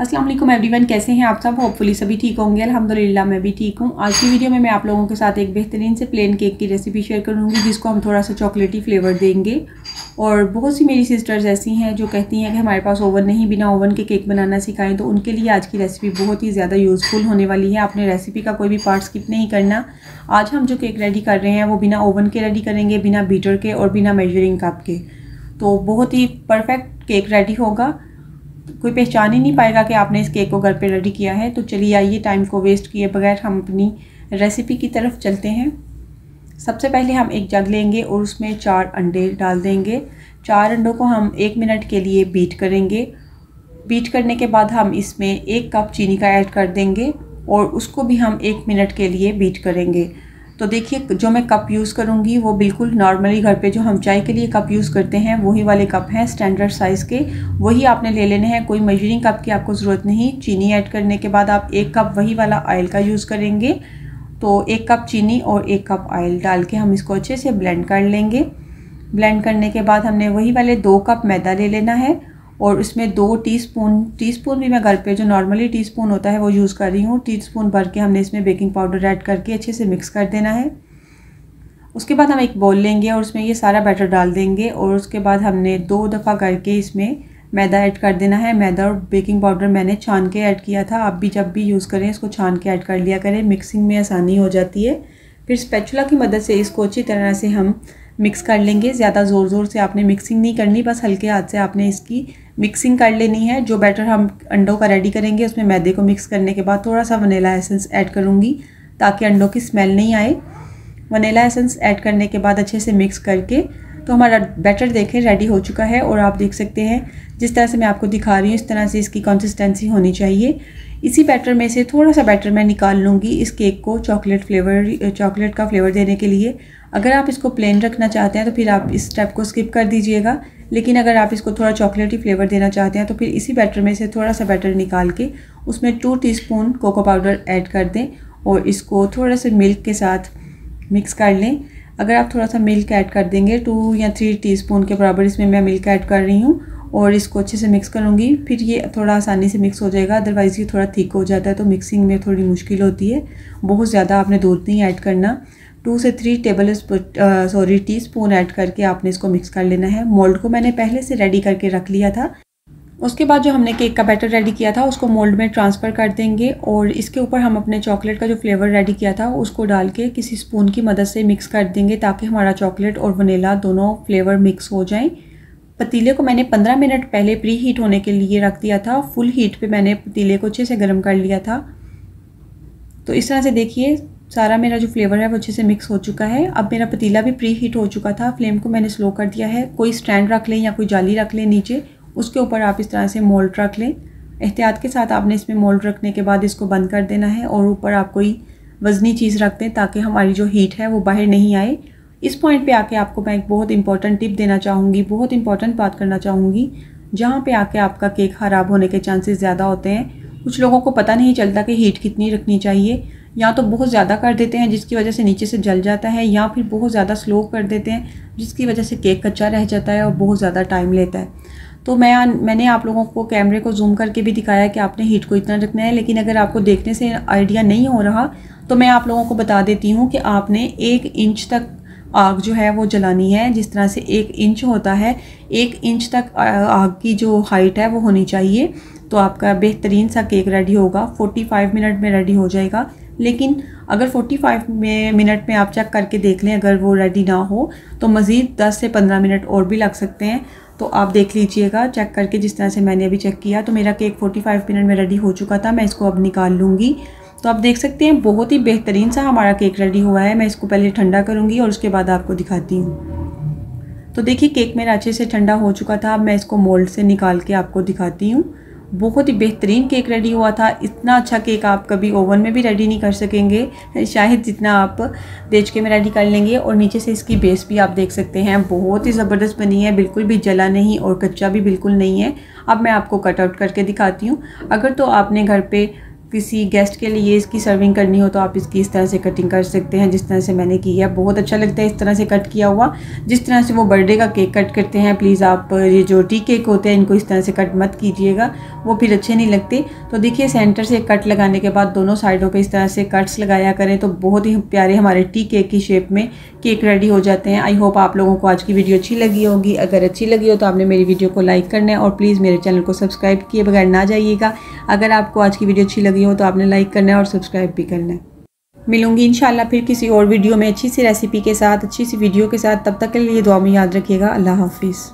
अस्सलाम वालेकुम एवरीवन, कैसे हैं आप सब। होपफुली सभी ठीक होंगे। अल्हम्दुलिल्लाह मैं भी ठीक हूँ। आज की वीडियो में मैं आप लोगों के साथ एक बेहतरीन से प्लेन केक की रेसिपी शेयर करूँगी, जिसको हम थोड़ा सा चॉकलेटी फ्लेवर देंगे। और बहुत सी मेरी सिस्टर्स ऐसी हैं जो कहती हैं कि हमारे पास ओवन नहीं, बिना ओवन के केक बनाना सिखाएं, तो उनके लिए आज की रेसिपी बहुत ही ज़्यादा यूज़फुल होने वाली है। आपने रेसिपी का कोई भी पार्ट स्किप नहीं करना। आज हम जो केक रेडी कर रहे हैं वो बिना ओवन के रेडी करेंगे, बिना बीटर के और बिना मेजरिंग कप के। तो बहुत ही परफेक्ट केक रेडी होगा, कोई पहचान ही नहीं पाएगा कि आपने इस केक को घर पे रेडी किया है। तो चलिए आइए, टाइम को वेस्ट किए बगैर हम अपनी रेसिपी की तरफ चलते हैं। सबसे पहले हम एक जग लेंगे और उसमें 4 अंडे डाल देंगे। 4 अंडों को हम 1 मिनट के लिए बीट करेंगे। बीट करने के बाद हम इसमें 1 कप चीनी का ऐड कर देंगे और उसको भी हम 1 मिनट के लिए बीट करेंगे। तो देखिए, जो मैं कप यूज़ करूँगी वो बिल्कुल नॉर्मली घर पे जो हम चाय के लिए कप यूज़ करते हैं वही वाले कप हैं, स्टैंडर्ड साइज़ के, वही आपने ले लेने हैं। कोई मेजरिंग कप की आपको ज़रूरत नहीं। चीनी ऐड करने के बाद आप 1 कप वही वाला ऑयल का यूज़ करेंगे। तो 1 कप चीनी और 1 कप ऑयल डाल के हम इसको अच्छे से ब्लेंड कर लेंगे। ब्लेंड करने के बाद हमने वही वाले 2 कप मैदा ले लेना है और इसमें 2 टीस्पून भी मैं घर पे जो नॉर्मली टीस्पून होता है वो यूज़ कर रही हूँ। टीस्पून भर के हमने इसमें बेकिंग पाउडर ऐड करके अच्छे से मिक्स कर देना है। उसके बाद हम एक बाउल लेंगे और उसमें ये सारा बैटर डाल देंगे और उसके बाद हमने 2 दफ़ा करके इसमें मैदा ऐड कर देना है। मैदा और बेकिंग पाउडर मैंने छान के ऐड किया था। आप भी जब भी यूज़ करें इसको छान के ऐड कर लिया करें, मिक्सिंग में आसानी हो जाती है। फिर स्पैचुला की मदद से इसको अच्छी तरह से हम मिक्स कर लेंगे। ज़्यादा ज़ोर ज़ोर से आपने मिक्सिंग नहीं करनी, बस हल्के हाथ से आपने इसकी मिक्सिंग कर लेनी है। जो बैटर हम अंडों का रेडी करेंगे उसमें मैदे को मिक्स करने के बाद थोड़ा सा वनीला एसेंस ऐड करूँगी ताकि अंडों की स्मेल नहीं आए। वनीला एसेंस ऐड करने के बाद अच्छे से मिक्स करके तो हमारा बैटर देखें रेडी हो चुका है। और आप देख सकते हैं जिस तरह से मैं आपको दिखा रही हूँ इस तरह से इसकी कंसिस्टेंसी होनी चाहिए। इसी बैटर में से थोड़ा सा बैटर मैं निकाल लूँगी इस केक को चॉकलेट का फ्लेवर देने के लिए। अगर आप इसको प्लेन रखना चाहते हैं तो फिर आप इस स्टेप को स्किप कर दीजिएगा, लेकिन अगर आप इसको थोड़ा चॉकलेटी फ्लेवर देना चाहते हैं तो फिर इसी बैटर में से थोड़ा सा बैटर निकाल के उसमें 2 टीस्पून कोको पाउडर ऐड कर दें और इसको थोड़ा सा मिल्क के साथ मिक्स कर लें। अगर आप थोड़ा सा मिल्क ऐड कर देंगे 2 या 3 टीस्पून के बराबर इसमें मैं मिल्क ऐड कर रही हूँ और इसको अच्छे से मिक्स करूँगी। फिर ये थोड़ा आसानी से मिक्स हो जाएगा, अदरवाइज़ ये थोड़ा थिक हो जाता है तो मिक्सिंग में थोड़ी मुश्किल होती है। बहुत ज़्यादा आपने दूध नहीं ऐड करना। 2 से 3 टीस्पून ऐड करके आपने इसको मिक्स कर लेना है। मोल्ड को मैंने पहले से रेडी करके रख लिया था। उसके बाद जो हमने केक का बैटर रेडी किया था उसको मोल्ड में ट्रांसफ़र कर देंगे और इसके ऊपर हम अपने चॉकलेट का जो फ्लेवर रेडी किया था उसको डाल के किसी स्पून की मदद से मिक्स कर देंगे ताकि हमारा चॉकलेट और वनीला दोनों फ्लेवर मिक्स हो जाएं। पतीले को मैंने 15 मिनट पहले प्री हीट होने के लिए रख दिया था। फुल हीट पे मैंने पतीले को अच्छे से गर्म कर लिया था। तो इस तरह से देखिए सारा मेरा जो फ्लेवर है वो अच्छे से मिक्स हो चुका है। अब मेरा पतीला भी प्री हीट हो चुका था। फ्लेम को मैंने स्लो कर दिया है। कोई स्टैंड रख लें या कोई जाली रख लें नीचे, उसके ऊपर आप इस तरह से मोल्ड रख लें। एहतियात के साथ आपने इसमें मोल्ड रखने के बाद इसको बंद कर देना है और ऊपर आप कोई वज़नी चीज़ रख दें ताकि हमारी जो हीट है वो बाहर नहीं आए। इस पॉइंट पे आके आपको मैं एक बहुत इंपॉर्टेंट टिप देना चाहूँगी, बहुत इंपॉर्टेंट बात करना चाहूँगी। जहाँ पे आके आपका केक ख़राब होने के चांसेस ज़्यादा होते हैं, कुछ लोगों को पता नहीं चलता कि हीट कितनी रखनी चाहिए। या तो बहुत ज़्यादा कर देते हैं जिसकी वजह से नीचे से जल जाता है, या फिर बहुत ज़्यादा स्लो कर देते हैं जिसकी वजह से केक कच्चा रह जाता है और बहुत ज़्यादा टाइम लेता है। तो मैंने आप लोगों को कैमरे को जूम करके भी दिखाया कि आपने हीट को इतना रखना है, लेकिन अगर आपको देखने से आइडिया नहीं हो रहा तो मैं आप लोगों को बता देती हूँ कि आपने 1 इंच तक आग जो है वो जलानी है। जिस तरह से 1 इंच होता है, 1 इंच तक आग की जो हाइट है वो होनी चाहिए। तो आपका बेहतरीन सा केक रेडी होगा। 45 मिनट में रेडी हो जाएगा, लेकिन अगर 45 मिनट में आप चेक करके देख लें अगर वो रेडी ना हो तो मज़ीद 10 से 15 मिनट और भी लग सकते हैं। तो आप देख लीजिएगा चेक करके। जिस तरह से मैंने अभी चेक किया तो मेरा केक 45 मिनट में रेडी हो चुका था। मैं इसको अब निकाल लूँगी। तो आप देख सकते हैं बहुत ही बेहतरीन सा हमारा केक रेडी हुआ है। मैं इसको पहले ठंडा करूँगी और उसके बाद आपको दिखाती हूँ। तो देखिए केक मेरा अच्छे से ठंडा हो चुका था। अब मैं इसको मोल्ड से निकाल के आपको दिखाती हूँ। बहुत ही बेहतरीन केक रेडी हुआ था। इतना अच्छा केक आप कभी ओवन में भी रेडी नहीं कर सकेंगे, शायद जितना आप देचके में रेडी कर लेंगे। और नीचे से इसकी बेस भी आप देख सकते हैं बहुत ही ज़बरदस्त बनी है, बिल्कुल भी जला नहीं और कच्चा भी बिल्कुल नहीं है। अब मैं आपको कट आउट करके दिखाती हूँ। अगर तो आपने घर पे किसी गेस्ट के लिए इसकी सर्विंग करनी हो तो आप इसकी इस तरह से कटिंग कर सकते हैं, जिस तरह से मैंने की है। बहुत अच्छा लगता है इस तरह से कट किया हुआ, जिस तरह से वो बर्थडे का केक कट करते हैं। प्लीज़ आप ये जो टी केक होते हैं इनको इस तरह से कट मत कीजिएगा, वो फिर अच्छे नहीं लगते। तो देखिए सेंटर से कट लगाने के बाद दोनों साइडों पर इस तरह से कट्स लगाया करें तो बहुत ही प्यारे हमारे टी केक की शेप में केक रेडी हो जाते हैं। आई होप आप लोगों को आज की वीडियो अच्छी लगी होगी। अगर अच्छी लगी हो तो आपने मेरी वीडियो को लाइक करना है और प्लीज़ मेरे चैनल को सब्सक्राइब किए बगैर ना जाइएगा। अगर आपको आज की वीडियो अच्छी लगी हो तो आपने लाइक करना है और सब्सक्राइब भी करना है। मिलूंगी इंशाल्लाह फिर किसी और वीडियो में अच्छी सी रेसिपी के साथ, अच्छी सी वीडियो के साथ। तब तक के लिए दुआ में याद रखिएगा। अल्लाह हाफिज़।